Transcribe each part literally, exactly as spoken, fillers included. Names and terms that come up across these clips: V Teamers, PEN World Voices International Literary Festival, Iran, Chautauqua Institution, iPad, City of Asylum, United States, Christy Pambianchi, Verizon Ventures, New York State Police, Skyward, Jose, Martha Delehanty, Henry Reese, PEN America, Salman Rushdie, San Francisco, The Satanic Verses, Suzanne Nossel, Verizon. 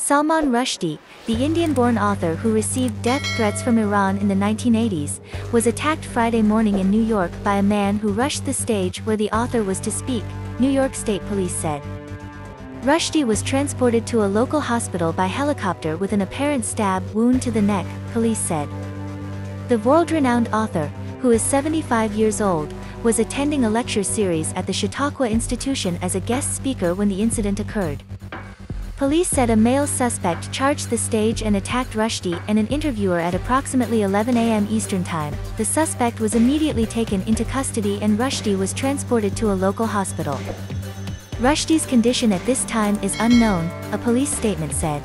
Salman Rushdie, the Indian-born author who received death threats from Iran in the nineteen eighties, was attacked Friday morning in New York by a man who rushed the stage where the author was to speak, New York State Police said. Rushdie was transported to a local hospital by helicopter with an apparent stab wound to the neck, police said. The world-renowned author, who is seventy-five years old, was attending a lecture series at the Chautauqua Institution as a guest speaker when the incident occurred. Police said a male suspect charged the stage and attacked Rushdie and an interviewer at approximately eleven a m Eastern Time. The suspect was immediately taken into custody and Rushdie was transported to a local hospital. Rushdie's condition at this time is unknown, a police statement said.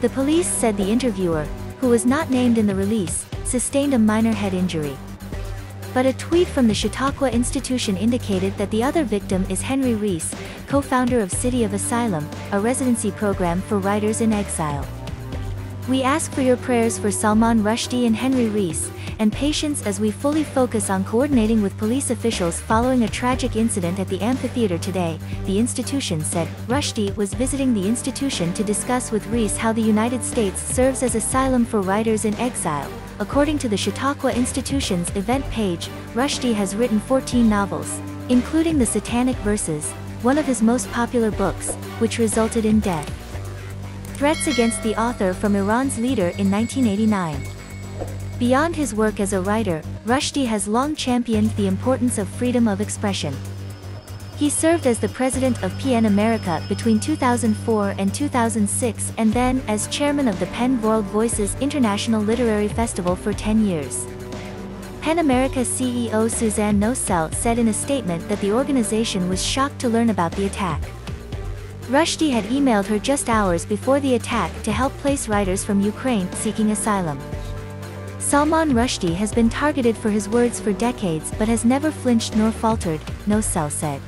The police said the interviewer, who was not named in the release, sustained a minor head injury. But a tweet from the Chautauqua Institution indicated that the other victim is Henry Reese, co-founder of City of Asylum, a residency program for writers in exile. We ask for your prayers for Salman Rushdie and Henry Reese, and patience as we fully focus on coordinating with police officials following a tragic incident at the amphitheater today, the institution said. Rushdie was visiting the institution to discuss with Reese how the United States serves as asylum for writers in exile. According to the Chautauqua Institution's event page, Rushdie has written fourteen novels, including The Satanic Verses, one of his most popular books, which resulted in death threats against the author from Iran's leader in nineteen eighty-nine. Beyond his work as a writer, Rushdie has long championed the importance of freedom of expression. He served as the president of P E N America between two thousand four and two thousand six and then as chairman of the PEN World Voices International Literary Festival for ten years. PEN America C E O Suzanne Nossel said in a statement that the organization was shocked to learn about the attack. Rushdie had emailed her just hours before the attack to help place writers from Ukraine seeking asylum. Salman Rushdie has been targeted for his words for decades but has never flinched nor faltered, Nossel said.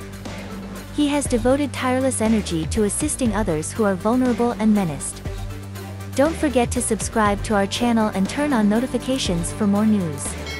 He has devoted tireless energy to assisting others who are vulnerable and menaced. Don't forget to subscribe to our channel and turn on notifications for more news.